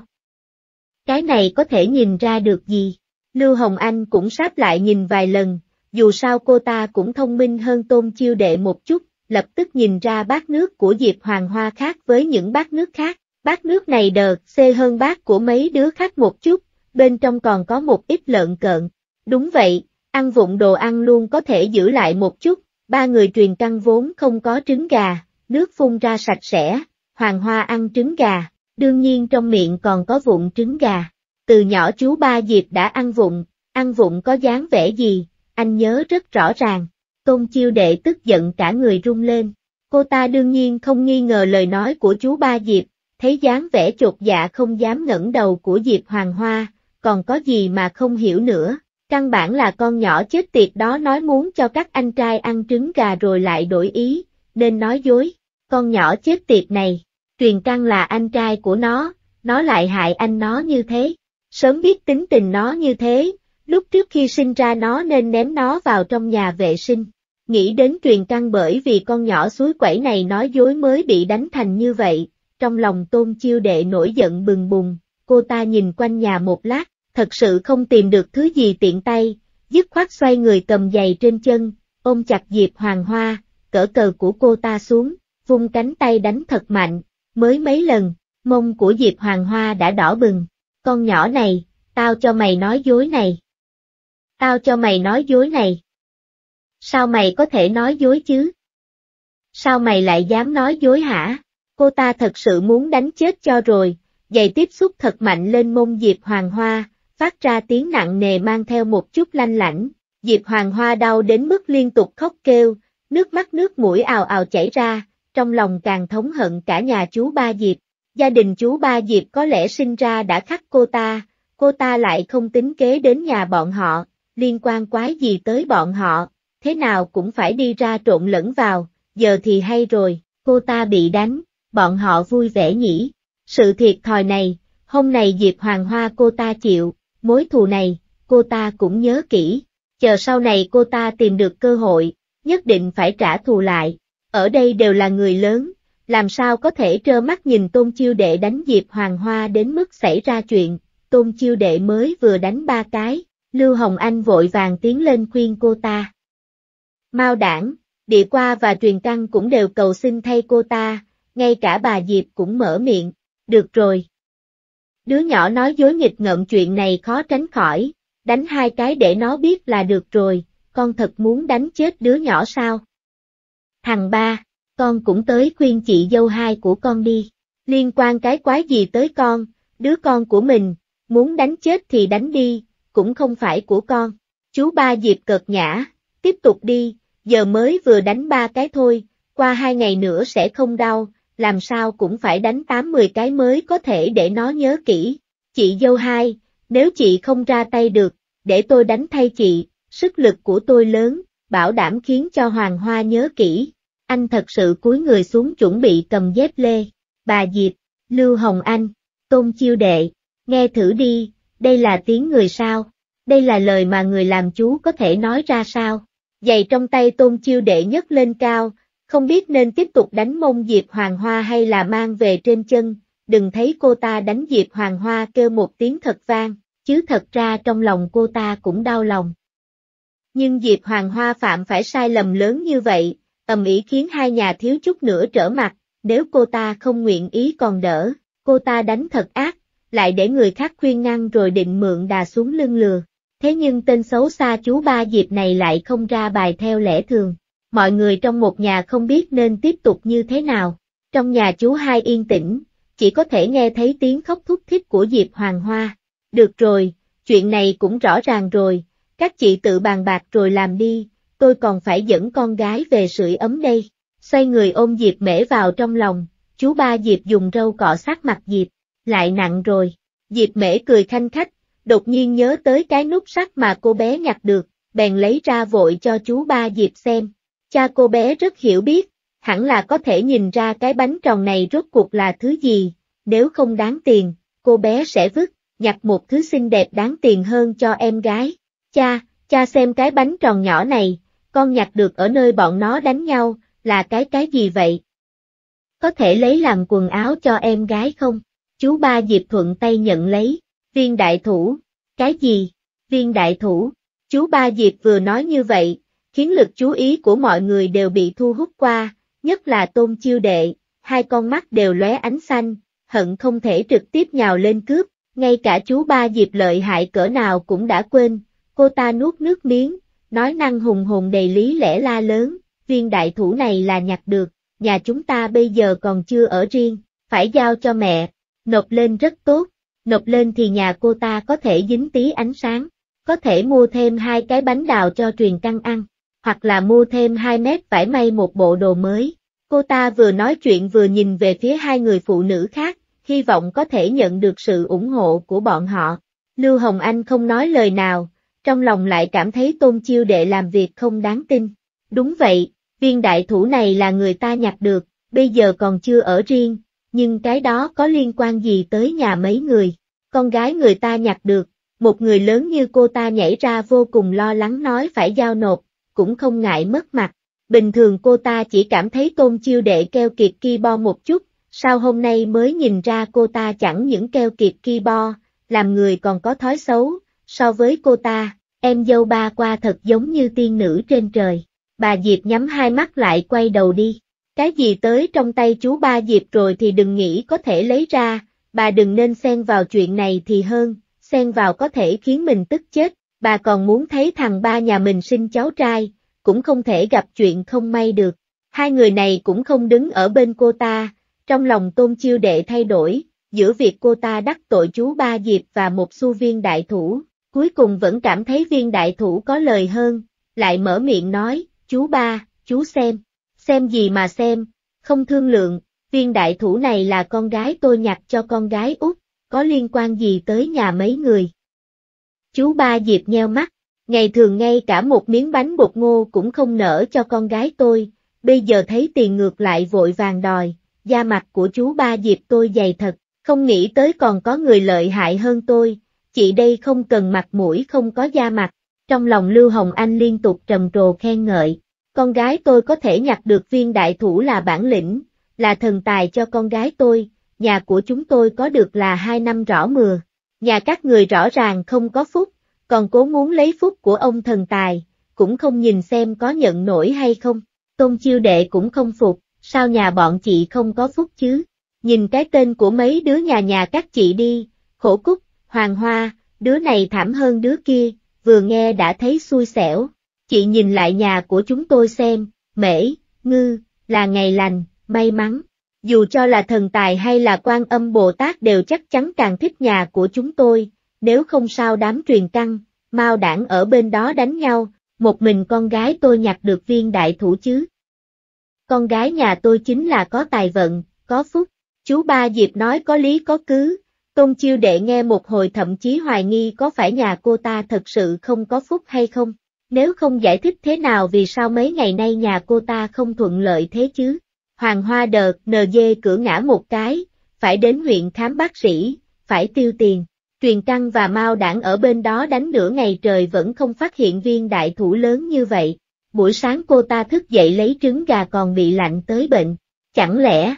Cái này có thể nhìn ra được gì? Lưu Hồng Anh cũng sáp lại nhìn vài lần, dù sao cô ta cũng thông minh hơn Tôn Chiêu Đệ một chút, lập tức nhìn ra bát nước của Diệp Hoàng Hoa khác với những bát nước khác, bát nước này đờ xê hơn bát của mấy đứa khác một chút, bên trong còn có một ít lợn cợn. Đúng vậy, ăn vụng đồ ăn luôn có thể giữ lại một chút, ba người Truyền Căng vốn không có trứng gà, nước phun ra sạch sẽ, Hoàng Hoa ăn trứng gà, đương nhiên trong miệng còn có vụn trứng gà. Từ nhỏ chú ba Diệp đã ăn vụng, ăn vụng có dáng vẻ gì, anh nhớ rất rõ ràng. Tôn Chiêu Đệ tức giận cả người run lên, cô ta đương nhiên không nghi ngờ lời nói của chú ba Diệp, thấy dáng vẻ chột dạ không dám ngẩng đầu của Diệp Hoàng Hoa, còn có gì mà không hiểu nữa. Căn bản là con nhỏ chết tiệt đó nói muốn cho các anh trai ăn trứng gà rồi lại đổi ý, nên nói dối. Con nhỏ chết tiệt này, Truyền Căng là anh trai của nó, nó lại hại anh nó như thế. Sớm biết tính tình nó như thế, lúc trước khi sinh ra nó nên ném nó vào trong nhà vệ sinh. Nghĩ đến Truyền Căng bởi vì con nhỏ suối quẩy này nói dối mới bị đánh thành như vậy, trong lòng Tôn Chiêu Đệ nổi giận bừng bùng, cô ta nhìn quanh nhà một lát. Thật sự không tìm được thứ gì tiện tay, dứt khoát xoay người cầm giày trên chân, ôm chặt Diệp Hoàng Hoa, cỡ cờ của cô ta xuống, vung cánh tay đánh thật mạnh, mới mấy lần, mông của Diệp Hoàng Hoa đã đỏ bừng. Con nhỏ này, tao cho mày nói dối này. Tao cho mày nói dối này. Sao mày có thể nói dối chứ? Sao mày lại dám nói dối hả? Cô ta thật sự muốn đánh chết cho rồi, giày tiếp xúc thật mạnh lên mông Diệp Hoàng Hoa. Phát ra tiếng nặng nề mang theo một chút lanh lảnh, Diệp Hoàng Hoa đau đến mức liên tục khóc kêu, nước mắt nước mũi ào ào chảy ra, trong lòng càng thống hận cả nhà chú ba Diệp. Gia đình chú ba Diệp có lẽ sinh ra đã khắc cô ta, cô ta lại không tính kế đến nhà bọn họ, liên quan quái gì tới bọn họ, thế nào cũng phải đi ra trộn lẫn vào, giờ thì hay rồi, cô ta bị đánh, bọn họ vui vẻ nhỉ. Sự thiệt thòi này, hôm nay Diệp Hoàng Hoa cô ta chịu. Mối thù này, cô ta cũng nhớ kỹ, chờ sau này cô ta tìm được cơ hội, nhất định phải trả thù lại. Ở đây đều là người lớn, làm sao có thể trơ mắt nhìn Tôn Chiêu Đệ đánh Diệp Hoàng Hoa đến mức xảy ra chuyện. Tôn Chiêu Đệ mới vừa đánh ba cái, Lưu Hồng Anh vội vàng tiến lên khuyên cô ta. Mao Đảng, Địa Qua và Truyền Căng cũng đều cầu xin thay cô ta, ngay cả bà Diệp cũng mở miệng, được rồi. Đứa nhỏ nói dối nghịch ngợm chuyện này khó tránh khỏi, đánh hai cái để nó biết là được rồi, con thật muốn đánh chết đứa nhỏ sao? Thằng ba, con cũng tới khuyên chị dâu hai của con đi, liên quan cái quái gì tới con, đứa con của mình, muốn đánh chết thì đánh đi, cũng không phải của con. Chú ba Diệp cợt nhã, tiếp tục đi, giờ mới vừa đánh ba cái thôi, qua hai ngày nữa sẽ không đau. Làm sao cũng phải đánh tám mười cái mới có thể để nó nhớ kỹ. Chị dâu hai, nếu chị không ra tay được, để tôi đánh thay chị, sức lực của tôi lớn, bảo đảm khiến cho Hoàng Hoa nhớ kỹ. Anh thật sự cúi người xuống chuẩn bị cầm dép lê. Bà Diệp, Lưu Hồng Anh, Tôn Chiêu Đệ, nghe thử đi, đây là tiếng người sao? Đây là lời mà người làm chú có thể nói ra sao? Giày trong tay Tôn Chiêu Đệ nhấc lên cao. Không biết nên tiếp tục đánh mông Diệp Hoàng Hoa hay là mang về trên chân, đừng thấy cô ta đánh Diệp Hoàng Hoa kêu một tiếng thật vang, chứ thật ra trong lòng cô ta cũng đau lòng. Nhưng Diệp Hoàng Hoa phạm phải sai lầm lớn như vậy, ầm ĩ khiến hai nhà thiếu chút nữa trở mặt, nếu cô ta không nguyện ý còn đỡ, cô ta đánh thật ác, lại để người khác khuyên ngăn rồi định mượn đà xuống lưng lừa. Thế nhưng tên xấu xa chú ba Diệp này lại không ra bài theo lẽ thường. Mọi người trong một nhà không biết nên tiếp tục như thế nào, trong nhà chú hai yên tĩnh, chỉ có thể nghe thấy tiếng khóc thút thít của Diệp Hoàng Hoa. Được rồi, chuyện này cũng rõ ràng rồi, các chị tự bàn bạc rồi làm đi, tôi còn phải dẫn con gái về sưởi ấm đây. Xoay người ôm Diệp Mễ vào trong lòng, chú ba Diệp dùng râu cọ sát mặt Diệp, lại nặng rồi. Diệp Mễ cười khanh khách, đột nhiên nhớ tới cái nút sắt mà cô bé nhặt được, bèn lấy ra vội cho chú ba Diệp xem. Cha cô bé rất hiểu biết, hẳn là có thể nhìn ra cái bánh tròn này rốt cuộc là thứ gì, nếu không đáng tiền, cô bé sẽ vứt, nhặt một thứ xinh đẹp đáng tiền hơn cho em gái. Cha, cha xem cái bánh tròn nhỏ này, con nhặt được ở nơi bọn nó đánh nhau, là cái cái gì vậy? Có thể lấy làm quần áo cho em gái không? Chú ba Diệp thuận tay nhận lấy. Viên đại thủ. Cái gì? Viên đại thủ. Chú ba Diệp vừa nói như vậy, khiến lực chú ý của mọi người đều bị thu hút qua, nhất là Tôn Chiêu Đệ, hai con mắt đều lóe ánh xanh, hận không thể trực tiếp nhào lên cướp, ngay cả chú ba Diệp lợi hại cỡ nào cũng đã quên, cô ta nuốt nước miếng, nói năng hùng hồn đầy lý lẽ la lớn, viên đại thủ này là nhặt được, nhà chúng ta bây giờ còn chưa ở riêng, phải giao cho mẹ, nộp lên rất tốt, nộp lên thì nhà cô ta có thể dính tí ánh sáng, có thể mua thêm hai cái bánh đào cho Truyền Căng ăn, hoặc là mua thêm hai mét vải may một bộ đồ mới. Cô ta vừa nói chuyện vừa nhìn về phía hai người phụ nữ khác, hy vọng có thể nhận được sự ủng hộ của bọn họ. Lưu Hồng Anh không nói lời nào, trong lòng lại cảm thấy Tôn Chiêu Đệ làm việc không đáng tin. Đúng vậy, viên đại thủ này là người ta nhặt được, bây giờ còn chưa ở riêng, nhưng cái đó có liên quan gì tới nhà mấy người? Con gái người ta nhặt được, một người lớn như cô ta nhảy ra vô cùng lo lắng nói phải giao nộp, cũng không ngại mất mặt. Bình thường cô ta chỉ cảm thấy Tôn Chiêu Đệ keo kiệt ki bo một chút, sao hôm nay mới nhìn ra cô ta chẳng những keo kiệt ki bo, làm người còn có thói xấu, so với cô ta, em dâu ba qua thật giống như tiên nữ trên trời. Bà Diệp nhắm hai mắt lại quay đầu đi, cái gì tới trong tay chú ba Diệp rồi thì đừng nghĩ có thể lấy ra, bà đừng nên xen vào chuyện này thì hơn, xen vào có thể khiến mình tức chết, bà còn muốn thấy thằng ba nhà mình sinh cháu trai. Cũng không thể gặp chuyện không may được, hai người này cũng không đứng ở bên cô ta, trong lòng Tôn Chiêu Đệ thay đổi, giữa việc cô ta đắc tội chú ba Diệp và một xu viên đại thủ, cuối cùng vẫn cảm thấy viên đại thủ có lời hơn, lại mở miệng nói, chú ba, chú xem, xem gì mà xem, không thương lượng, viên đại thủ này là con gái tôi nhặt cho con gái út, có liên quan gì tới nhà mấy người. Chú ba Diệp nheo mắt. Ngày thường ngay cả một miếng bánh bột ngô cũng không nỡ cho con gái tôi, bây giờ thấy tiền ngược lại vội vàng đòi, da mặt của chú ba Diệp tôi dày thật, không nghĩ tới còn có người lợi hại hơn tôi, chị đây không cần mặt mũi không có da mặt, trong lòng Lưu Hồng Anh liên tục trầm trồ khen ngợi, con gái tôi có thể nhặt được viên đại thủ là bản lĩnh, là thần tài cho con gái tôi, nhà của chúng tôi có được là hai năm rõ mười, nhà các người rõ ràng không có phúc. Còn cố muốn lấy phúc của ông thần tài, cũng không nhìn xem có nhận nổi hay không, Tôn Chiêu Đệ cũng không phục, sao nhà bọn chị không có phúc chứ, nhìn cái tên của mấy đứa nhà nhà các chị đi, Khổ Cúc, Hoàng Hoa, đứa này thảm hơn đứa kia, vừa nghe đã thấy xui xẻo, chị nhìn lại nhà của chúng tôi xem, Mễ, Ngư, là ngày lành, may mắn, dù cho là thần tài hay là Quan Âm Bồ Tát đều chắc chắn càng thích nhà của chúng tôi. Nếu không sao đám Truyền Căng, Mao Đảng ở bên đó đánh nhau, một mình con gái tôi nhặt được viên đại thủ chứ. Con gái nhà tôi chính là có tài vận, có phúc, chú ba Diệp nói có lý có cứ, Tôn Chiêu Đệ nghe một hồi thậm chí hoài nghi có phải nhà cô ta thật sự không có phúc hay không, nếu không giải thích thế nào vì sao mấy ngày nay nhà cô ta không thuận lợi thế chứ. Hoàng Hoa đợt nờ dê cửa ngã một cái, phải đến huyện khám bác sĩ, phải tiêu tiền. Truyền Căng và Mao Đảng ở bên đó đánh nửa ngày trời vẫn không phát hiện viên đại thủ lớn như vậy. Buổi sáng cô ta thức dậy lấy trứng gà còn bị lạnh tới bệnh. Chẳng lẽ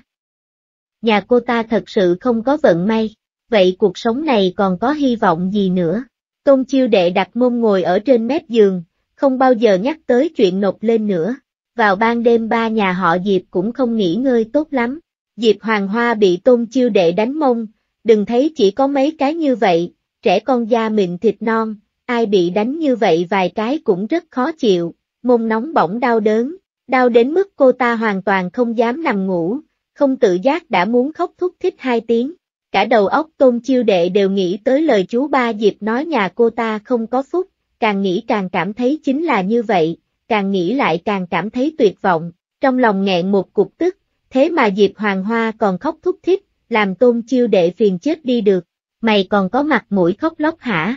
nhà cô ta thật sự không có vận may? Vậy cuộc sống này còn có hy vọng gì nữa? Tôn Chiêu Đệ đặt mông ngồi ở trên mép giường, không bao giờ nhắc tới chuyện nộp lên nữa. Vào ban đêm ba nhà họ Diệp cũng không nghỉ ngơi tốt lắm. Diệp Hoàng Hoa bị Tôn Chiêu Đệ đánh mông. Đừng thấy chỉ có mấy cái như vậy, trẻ con da mịn thịt non, ai bị đánh như vậy vài cái cũng rất khó chịu, mông nóng bỏng đau đớn, đau đến mức cô ta hoàn toàn không dám nằm ngủ, không tự giác đã muốn khóc thút thít hai tiếng. Cả đầu óc Tôn Chiêu Đệ đều nghĩ tới lời chú ba Diệp nói nhà cô ta không có phúc, càng nghĩ càng cảm thấy chính là như vậy, càng nghĩ lại càng cảm thấy tuyệt vọng, trong lòng nghẹn một cục tức, thế mà Diệp Hoàng Hoa còn khóc thút thít. Làm Tôn Chiêu Đệ phiền chết đi được, mày còn có mặt mũi khóc lóc hả?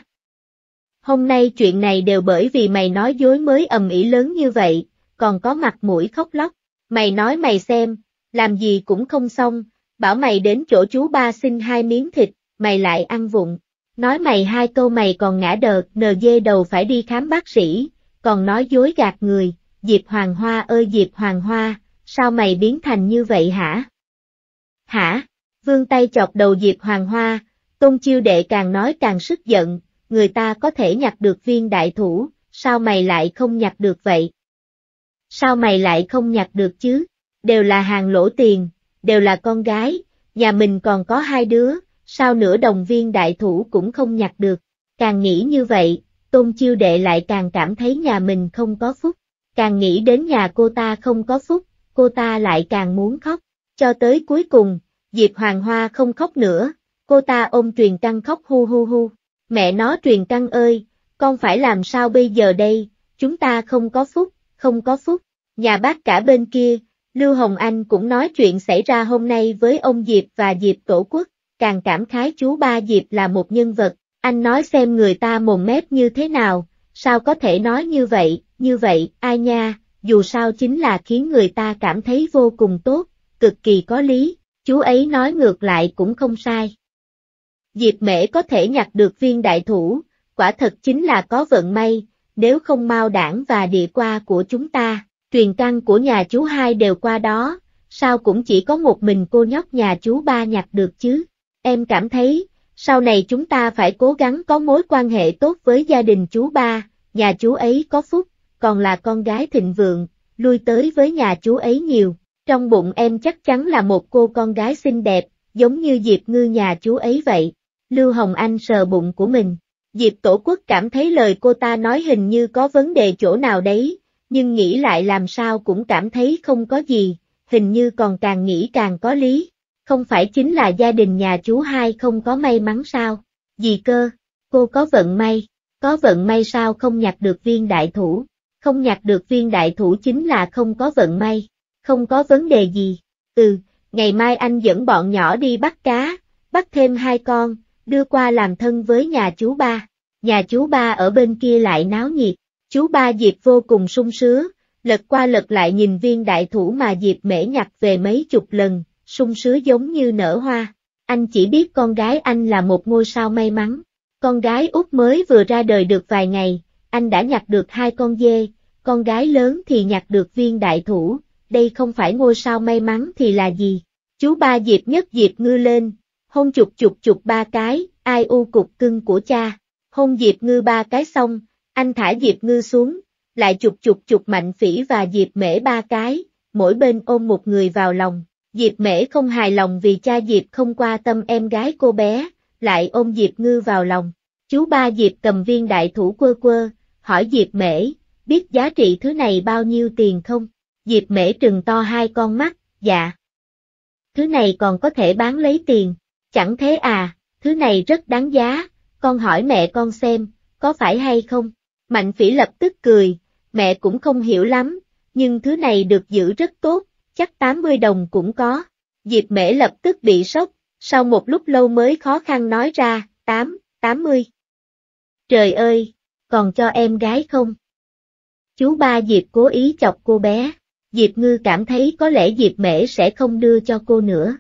Hôm nay chuyện này đều bởi vì mày nói dối mới ầm ĩ lớn như vậy, còn có mặt mũi khóc lóc, mày nói mày xem, làm gì cũng không xong, bảo mày đến chỗ chú ba xin hai miếng thịt, mày lại ăn vụng. Nói mày hai câu mày còn ngã đờ nờ dê đầu phải đi khám bác sĩ, còn nói dối gạt người. Diệp Hoàng Hoa ơi Diệp Hoàng Hoa, sao mày biến thành như vậy hả? Hả? Vương tay chọc đầu Diệp Hoàng Hoa, Tôn Chiêu Đệ càng nói càng sức giận, người ta có thể nhặt được viên đại thủ, sao mày lại không nhặt được vậy? Sao mày lại không nhặt được chứ? Đều là hàng lỗ tiền, đều là con gái, nhà mình còn có hai đứa, sao nửa đồng viên đại thủ cũng không nhặt được? Càng nghĩ như vậy, Tôn Chiêu Đệ lại càng cảm thấy nhà mình không có phúc, càng nghĩ đến nhà cô ta không có phúc, cô ta lại càng muốn khóc, cho tới cuối cùng, Diệp Hoàng Hoa không khóc nữa, cô ta ôm Truyền Căng khóc hu hu hu. Mẹ nó Truyền Căng ơi, con phải làm sao bây giờ đây, chúng ta không có phúc, không có phúc. Nhà bác cả bên kia, Lưu Hồng Anh cũng nói chuyện xảy ra hôm nay với ông Diệp và Diệp Tổ Quốc, càng cảm khái chú ba Diệp là một nhân vật, anh nói xem người ta mồm mép như thế nào, sao có thể nói như vậy, như vậy, ai nha, dù sao chính là khiến người ta cảm thấy vô cùng tốt, cực kỳ có lý, chú ấy nói ngược lại cũng không sai. Diệp Mễ có thể nhặt được viên đại thủ, quả thật chính là có vận may, nếu không Mao Đảng và Địa Qua của chúng ta, Truyền Căng của nhà chú hai đều qua đó, sao cũng chỉ có một mình cô nhóc nhà chú ba nhặt được chứ. Em cảm thấy, sau này chúng ta phải cố gắng có mối quan hệ tốt với gia đình chú ba, nhà chú ấy có phúc, còn là con gái thịnh vượng, lui tới với nhà chú ấy nhiều, trong bụng em chắc chắn là một cô con gái xinh đẹp, giống như Diệp Ngư nhà chú ấy vậy. Lưu Hồng Anh sờ bụng của mình, Diệp Tổ Quốc cảm thấy lời cô ta nói hình như có vấn đề chỗ nào đấy, nhưng nghĩ lại làm sao cũng cảm thấy không có gì, hình như còn càng nghĩ càng có lý. Không phải chính là gia đình nhà chú hai không có may mắn sao? Gì cơ? Cô có vận may, có vận may sao không nhặt được viên đại thủ? Không nhặt được viên đại thủ chính là không có vận may, không có vấn đề gì. Ừ, ngày mai anh dẫn bọn nhỏ đi bắt cá, bắt thêm hai con, đưa qua làm thân với nhà chú ba. Nhà chú ba ở bên kia lại náo nhiệt, chú ba Diệp vô cùng sung sướng, lật qua lật lại nhìn viên đại thủ mà Diệp Mễ nhặt về mấy chục lần. Sung sướng giống như nở hoa, anh chỉ biết con gái anh là một ngôi sao may mắn, con gái út mới vừa ra đời được vài ngày, anh đã nhặt được hai con dê, con gái lớn thì nhặt được viên đại thủ, đây không phải ngôi sao may mắn thì là gì. Chú ba Diệp nhất Diệp Ngư lên, hôn chục chục chục ba cái, ai u cục cưng của cha, hôn Diệp Ngư ba cái xong, anh thả Diệp Ngư xuống, lại chục chục chục Mạnh Phỉ và Diệp Mễ ba cái, mỗi bên ôm một người vào lòng. Diệp Mễ không hài lòng vì cha Diệp không qua tâm em gái cô bé, lại ôm Diệp Ngư vào lòng. Chú ba Diệp cầm viên đại thủ quơ quơ, hỏi Diệp Mễ, biết giá trị thứ này bao nhiêu tiền không? Diệp Mễ trừng to hai con mắt, dạ. Thứ này còn có thể bán lấy tiền, chẳng thế à, thứ này rất đáng giá, con hỏi mẹ con xem, có phải hay không? Mạnh Phỉ lập tức cười, mẹ cũng không hiểu lắm, nhưng thứ này được giữ rất tốt. Chắc tám mươi đồng cũng có. Diệp Mễ lập tức bị sốc, sau một lúc lâu mới khó khăn nói ra, tám, tám mươi. Trời ơi, còn cho em gái không? Chú ba Diệp cố ý chọc cô bé, Diệp Ngư cảm thấy có lẽ Diệp Mễ sẽ không đưa cho cô nữa.